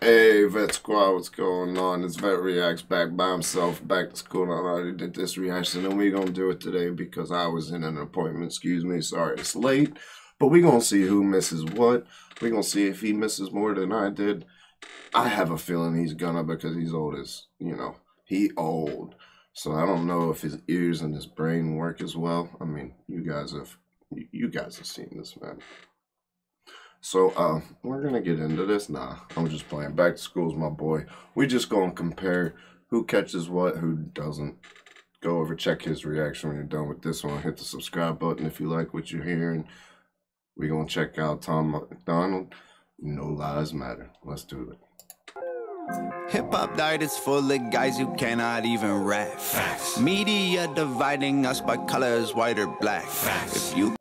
Hey, Vet Squad, what's going on? It's Vet Reacts back by himself, back to school. I already did this reaction, and we're going to do it today because I was in an appointment. Excuse me, sorry it's late. But we're going to see who misses what. We're going to see if he misses more than I did. I have a feeling he's gonna because he's old as, you know, he old. So I don't know if his ears and his brain work as well. I mean, you guys have seen this, man. So we're gonna get into this. Nah, I'm just playing. Back to School's my boy. We just gonna compare who catches what, who doesn't. Go over, check his reaction when you're done with this one. Hit the subscribe button if you like what you're hearing. We're gonna check out Tom MacDonald, No Lives Matter. Let's do it. Hip-hop diet is full of guys who cannot even rap. Facts. Media dividing us by colors, white or black. Facts. If you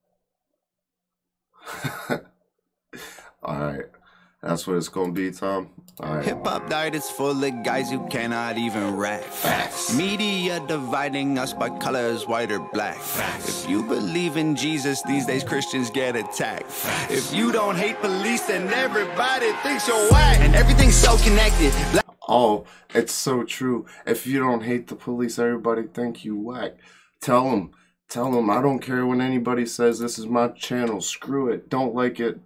alright, that's what it's gonna be, Tom. All right. Hip-hop diet is full of guys who cannot even rap. Facts. Media dividing us by colors, white or black. Facts. If you believe in Jesus, these days Christians get attacked. Facts. If you don't hate police, then everybody thinks you're whack. And everything's so connected. Oh, it's so true. If you don't hate the police, everybody think you whack. Tell them, I don't care when anybody says this is my channel. Screw it. Don't like it.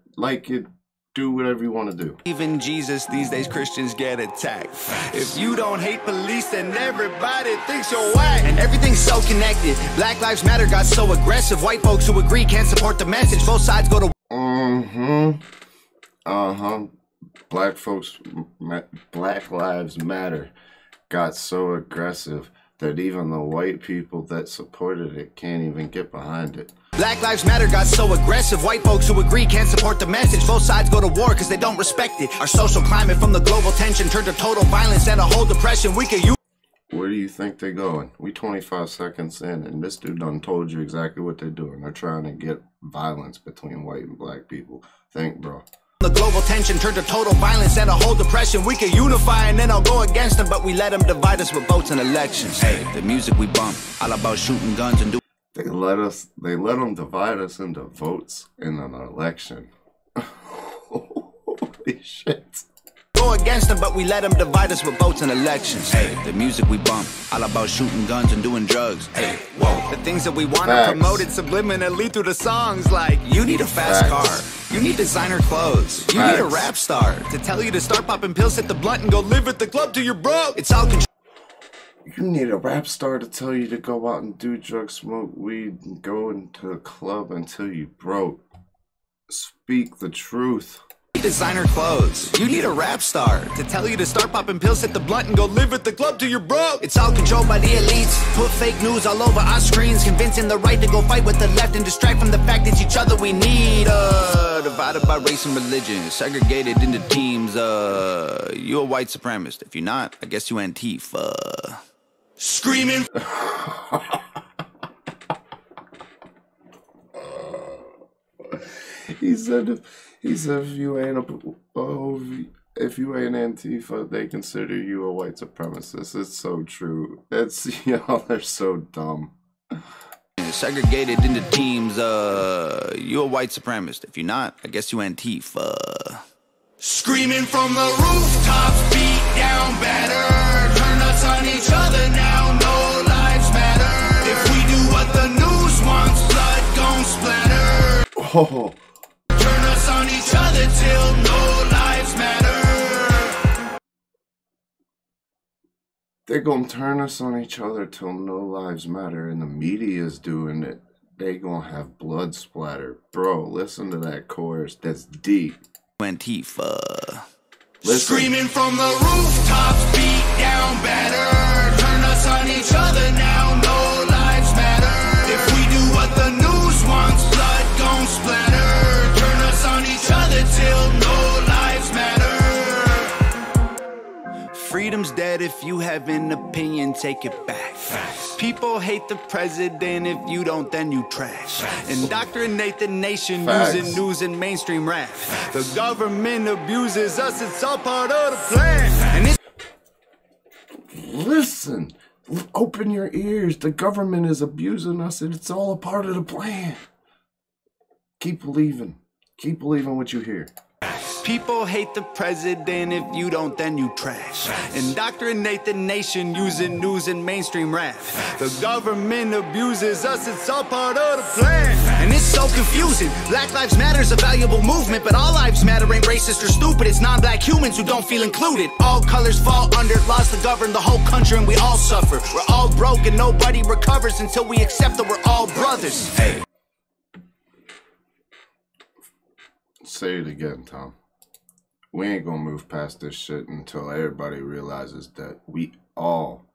Do whatever you want to do. Even Jesus, these days Christians get attacked. Facts. If you don't hate police, then everybody thinks you're whack. And everything's so connected. Black Lives Matter got so aggressive. White folks who agree can't support the message. Both sides go to... Black folks... Black Lives Matter got so aggressive that even the white people that supported it can't even get behind it. Black Lives Matter got so aggressive. White folks who agree can't support the message. Both sides go to war because they don't respect it. Our social climate from the global tension turned to total violence and a whole depression. We could use... Where do you think they're going? We 25 seconds in and this dude done told you exactly what they're doing. They're trying to get violence between white and black people. Think, bro. The global tension turned to total violence and a whole depression. We could unify and then I'll go against them, but we let them divide us with votes and elections. Hey, the music we bump, all about shooting guns and do... They let them divide us into votes in an election. Holy shit. Go against them, but we let them divide us with votes and elections. Hey, the music we bump, all about shooting guns and doing drugs. Hey, whoa. The things that we want to promote it subliminally through the songs like, you need a fast car, you need designer clothes, you need a rap star to tell you to start popping pills, hit the blunt, and go live at the club till you're broke. It's all control. You need a rap star to tell you to go out and do drugs, smoke weed, and go into a club until you broke. Speak the truth. Designer clothes. You need a rap star to tell you to start popping pills, hit the blunt, and go live at the club till you're broke. It's all controlled by the elites. Put fake news all over our screens, convincing the right to go fight with the left and distract from the fact that each other we need. Divided by race and religion, segregated into teams. You a white supremacist? If you're not, I guess you Antifa. Screaming. He said if you ain't Antifa, they consider you a white supremacist. It's so true. That's, y'all are so dumb. Segregated into teams. You a white supremacist? If you're not, I guess you Antifa. Screaming from the rooftops, beat down, batter. Turn us on each other now. No lives matter. If we do what the news wants, blood gon' splatter. Oh. On each other till no lives matter. They're gonna turn us on each other till no lives matter, and the media's doing it. They gonna have blood splatter, bro. Listen to that chorus. That's deep. Antifa. Listen. Screaming from the rooftops, beat down, batter. Turn us on each other now. No lives matter. If we do what the news wants, blood gon' splatter. On each other till no lives matter. Freedom's dead if you have an opinion, take it back. Facts. People hate the president, if you don't then you trash. Facts. Indoctrinate the nation. Facts. Using news and mainstream rap. Facts. The government abuses us, it's all part of the plan. And listen, open your ears, the government is abusing us and it's all a part of the plan. Keep believing what you hear. People hate the president. If you don't, then you trash. Indoctrinate the nation using news and mainstream rap. The government abuses us. It's all part of the plan. And it's so confusing. Black Lives Matter is a valuable movement, but all lives matter ain't racist or stupid. It's non-black humans who don't feel included. All colors fall under laws that govern the whole country, and we all suffer. We're all broke and nobody recovers until we accept that we're all brothers. Hey. Say it again, Tom. We ain't gonna move past this shit until everybody realizes that we all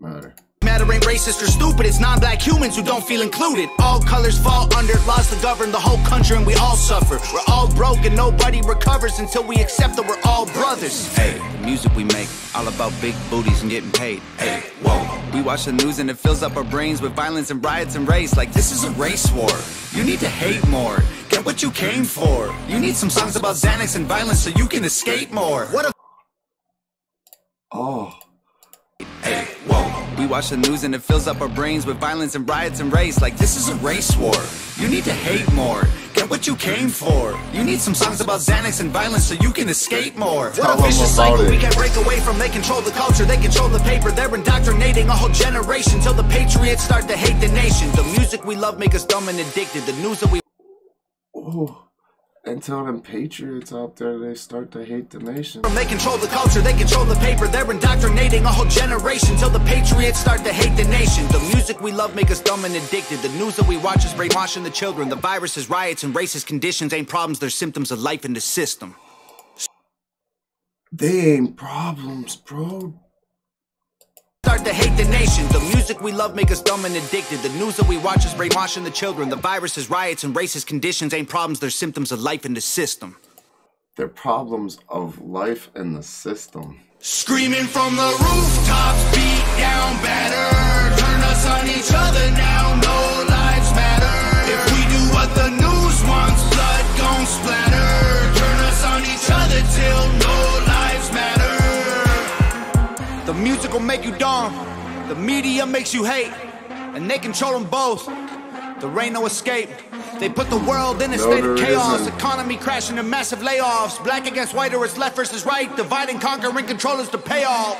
matter. Matter ain't racist or stupid. It's non-black humans who don't feel included. All colors fall under laws that govern the whole country, and we all suffer. We're all broke and nobody recovers until we accept that we're all brothers. Hey, the music we make, all about big booties and getting paid. Hey, whoa. We watch the news and it fills up our brains with violence and riots and race. Like this is a race war. You need to hate more. Get what you came for. You need some songs about Xanax and violence so you can escape more. What a... Oh. Hey, whoa. We watch the news and it fills up our brains with violence and riots and race. Like this is a race war. You need to hate more. Get what you came for. You need some songs about Xanax and violence so you can escape more. What a vicious cycle we can't break away from. They control the culture, they control the paper. They're indoctrinating a whole generation till the patriots start to hate the nation. The music we love make us dumb and addicted. The news that we... Oh, until them patriots out there, they start to hate the nation. They control the culture, they control the paper. They're indoctrinating a whole generation till the patriots start to hate the nation. The music we love make us dumb and addicted. The news that we watch is brainwashing the children. The viruses, riots, and racist conditions ain't problems. They're symptoms of life in the system. They ain't problems, bro. Start to hate the nation. The music we love make us dumb and addicted. The news that we watch is brainwashing the children. The viruses, riots, and racist conditions ain't problems. They're symptoms of life in the system. They're problems of life in the system. Screaming from the rooftops, beat down, batter. Turn us on each other now. No lives matter. If we do what the news wants, blood gon' splatter. Turn us on each other till no lives matter. The music will make you dumb, the media makes you hate, and they control them both. There ain't no escape. They put the world in a state of chaos, economy crashing and massive layoffs. Black against white, or it's left versus right. Divide and conquer and control is the payoff.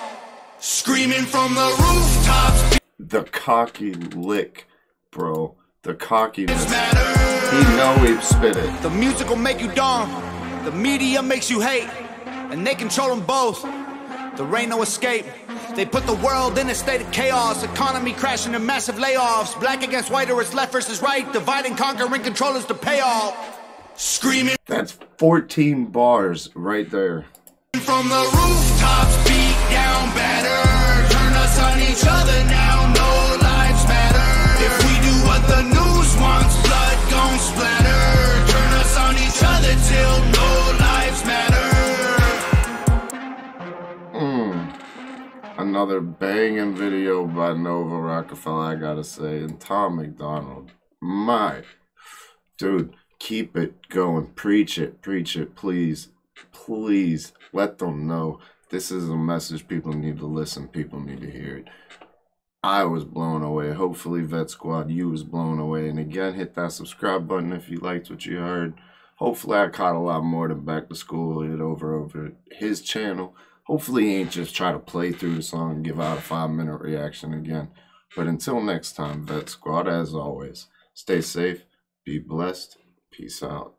Screaming from the rooftops. The cocky lick, bro. The cockiness. He know we've spit it. The music will make you dumb, the media makes you hate, and they control them both. There ain't no escape. They put the world in a state of chaos, economy crashing and massive layoffs. Black against white, or it's left versus right. Divide and conquer and control is the payoff. Screaming. That's 14 bars right there. From the rooftops, beat down, batter. Turn us on each other now. No lives matter. If we do what the news wants, blood gon' splatter. Turn us on each other till no lives matter. Another banging video by Nova Rockefeller, I gotta say, and Tom MacDonald. My dude, keep it going. Preach it, please. Please let them know this is a message people need to listen, people need to hear it. I was blown away. Hopefully, Vet Squad, you was blown away. And again, hit that subscribe button if you liked what you heard. Hopefully, I caught a lot more than Back to School and over his channel. Hopefully he ain't just try to play through the song and give out a 5-minute reaction again. But until next time, Vet Squad, as always, stay safe, be blessed, peace out.